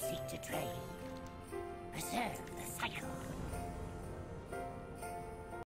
you seek to train. Preserve the cycle.